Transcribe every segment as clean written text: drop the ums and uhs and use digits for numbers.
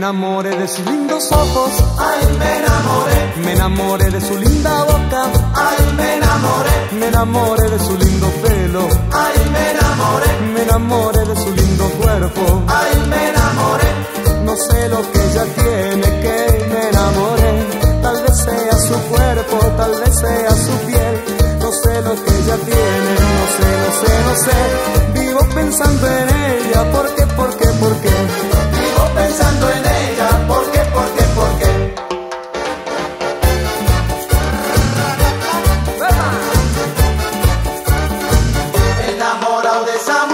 enamoré de sus lindos ojos, ay, me enamoré de su linda boca, ay, me enamoré de su lindo pelo, ay, me enamoré de su lindo cuerpo, ay, me enamoré, no sé lo que ella tiene que me enamoré, tal vez sea su cuerpo, tal vez sea su piel, no sé lo que ella tiene, no sé, vivo pensando en ella, ¿por qué? Vivo pensando en ella, ¿por qué? Enamorado de esa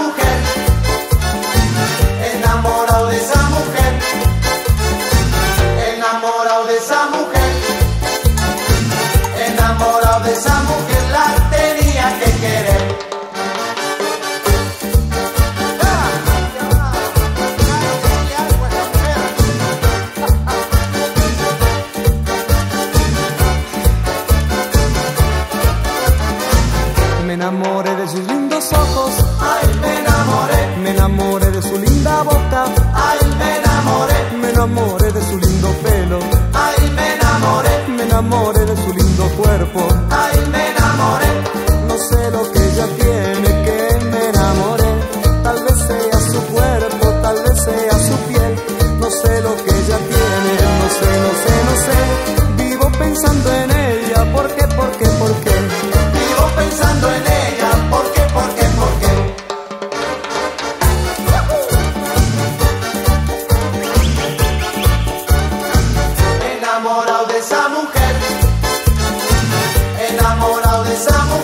mujer, enamorado de esa mujer.